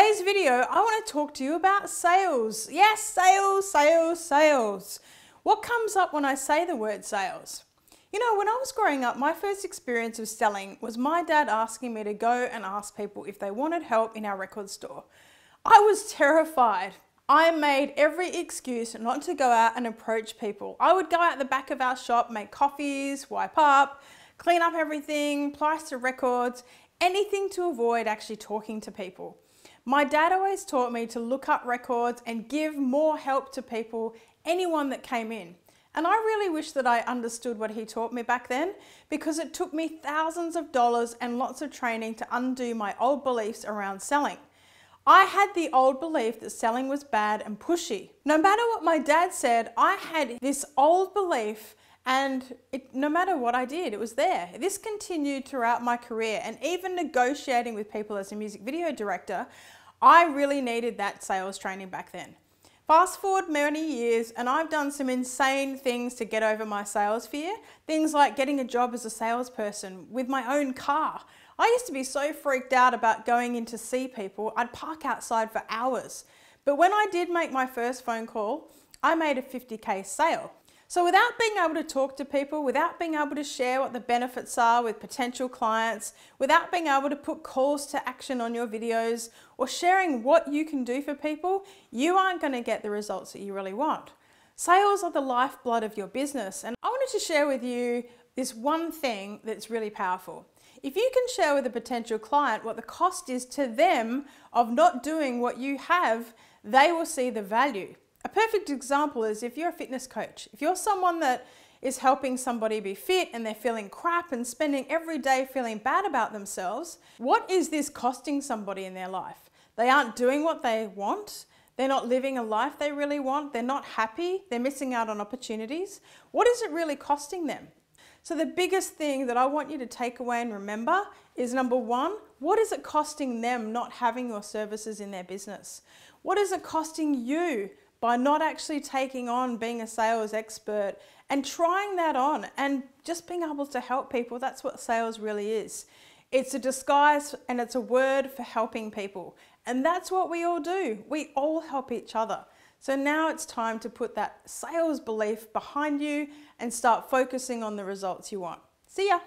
today's video, I want to talk to you about sales. Yes, sales, sales, sales. What comes up when I say the word sales? You know, when I was growing up, my first experience of selling was my dad asking me to go and ask people if they wanted help in our record store. I was terrified. I made every excuse not to go out and approach people. I would go out the back of our shop, make coffees, wipe up, clean up everything, plaster records, anything to avoid actually talking to people. My dad always taught me to look up records and give more help to people, anyone that came in. And I really wish that I understood what he taught me back then, because it took me thousands of dollars and lots of training to undo my old beliefs around selling. I had the old belief that selling was bad and pushy. No matter what my dad said, I had this old belief, and no matter what I did, it was there. This continued throughout my career, and even negotiating with people as a music video director, I really needed that sales training back then. Fast forward many years, and I've done some insane things to get over my sales fear. Things like getting a job as a salesperson with my own car. I used to be so freaked out about going in to see people, I'd park outside for hours. But when I did make my first phone call, I made a $50K sale. So without being able to talk to people, without being able to share what the benefits are with potential clients, without being able to put calls to action on your videos or sharing what you can do for people, you aren't going to get the results that you really want. Sales are the lifeblood of your business, and I wanted to share with you this one thing that's really powerful. If you can share with a potential client what the cost is to them of not doing what you have, they will see the value. A perfect example is if you're a fitness coach. If you're someone that is helping somebody be fit and they're feeling crap and spending every day feeling bad about themselves, what is this costing somebody in their life? They aren't doing what they want. They're not living a life they really want. They're not happy. They're missing out on opportunities. What is it really costing them? So the biggest thing that I want you to take away and remember is number one, what is it costing them not having your services in their business? What is it costing you by not actually taking on being a sales expert and trying that on and just being able to help people? That's what sales really is. It's a disguise and it's a word for helping people. And that's what we all do. We all help each other. So now it's time to put that sales belief behind you and start focusing on the results you want. See ya.